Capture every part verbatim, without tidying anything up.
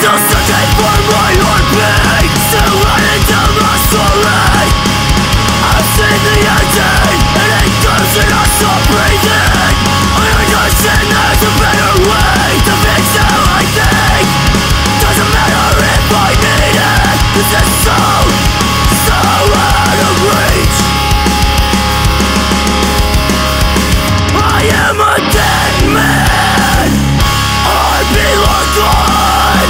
still searching for my own pain, still running down my story. I've seen the ending, and it goes and I stop breathing. I understand there's a better way to fix that I think. Doesn't matter if I need it, this is so, so out of reach. I am a dead man, I belong gone,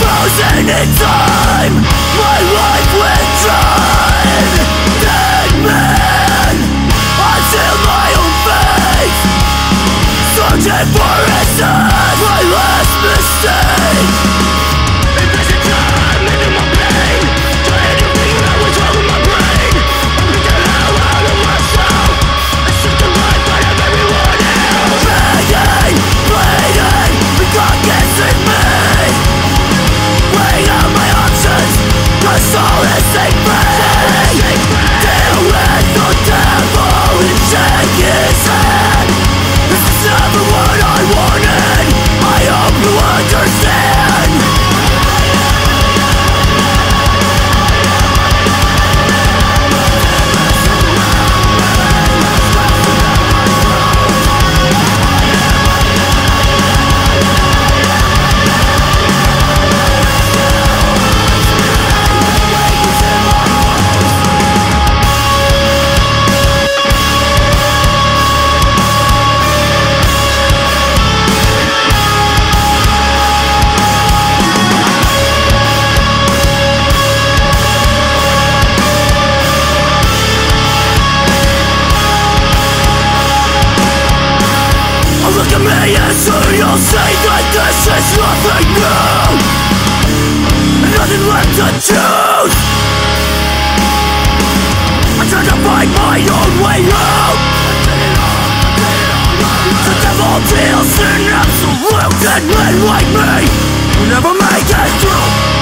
frozen in time, my life withdrawn. Dead man, I seal my own fate, searching for instance, my last mistake. You'll say that this is nothing new, nothing left to choose. I tried to find my own way out. The devil deals in absolute, and men like me will never make it through.